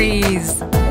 Aries.